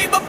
keep up.